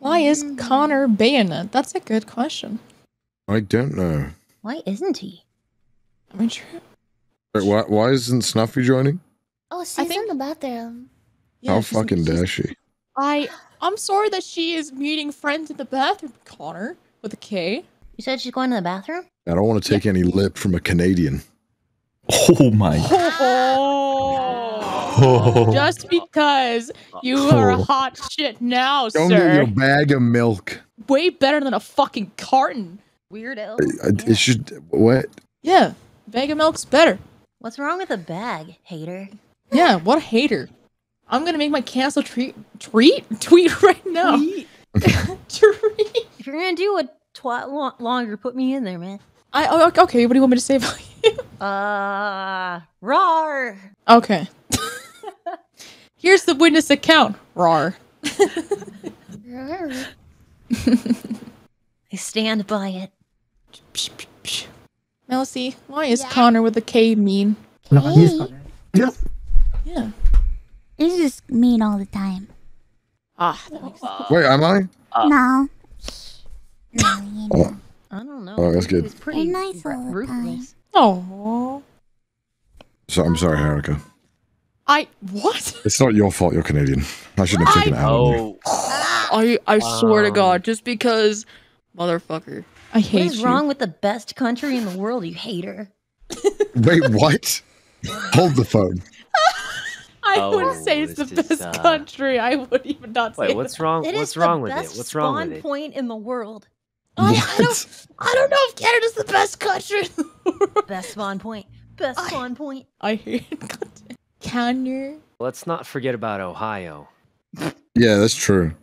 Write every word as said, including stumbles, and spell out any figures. Why is Connor bayonet? That's a good question. I don't know. Why isn't he? I mean, sure. Wait, why, why isn't Snuffy joining? Oh, she's think, in the bathroom. Yeah, how fucking dare she? I, I'm sorry that she is meeting friends in the bathroom, Connor, with a K. You said she's going to the bathroom? I don't want to take yeah. any lip from a Canadian. Oh my. Oh. Oh. Just because you oh. are hot shit now, don't sir. Don't get your bag of milk. Way better than a fucking carton. Weirdo. I, I, yeah. It should, what? Yeah, bag of milk's better. What's wrong with a bag, hater? Yeah, what a hater. I'm going to make my cancel treat, treat? Tweet right now. Tweet. Tweet. If you're going to do a twat lo longer, put me in there, man. I oh, okay, what do you want me to say about you? Uh, rawr. Okay. Here's the witness account. Rawr. Rawr. I stand by it. Psh, psh, psh. Elsie, why is yeah. Connor with a K mean? K? No, he's Connor. Yeah. Yeah. He's just mean all the time. Ah, that makes sense. Wait, am I? Uh. No. No, you know. Oh. I don't know. Oh, that's good. He's pretty nice all the time. Oh. So I'm sorry, Haruka. I what? It's not your fault. You're Canadian. I shouldn't have taken I, it out oh. on you. I I um. swear to God, just because, motherfucker. I hate you. What is you. wrong with the best country in the world, you hater? Wait, what? Hold the phone. I oh, wouldn't say it's, it's the just, best uh... country. I would even not say Wait, what's wrong? It what's wrong with it? What's wrong with it? It's the best spawn point in the world. I, I, don't, I don't know if Canada's the best country in the world. Best spawn point. Best I, spawn point. I hate it. Canada. Let's not forget about Ohio. Yeah, that's true.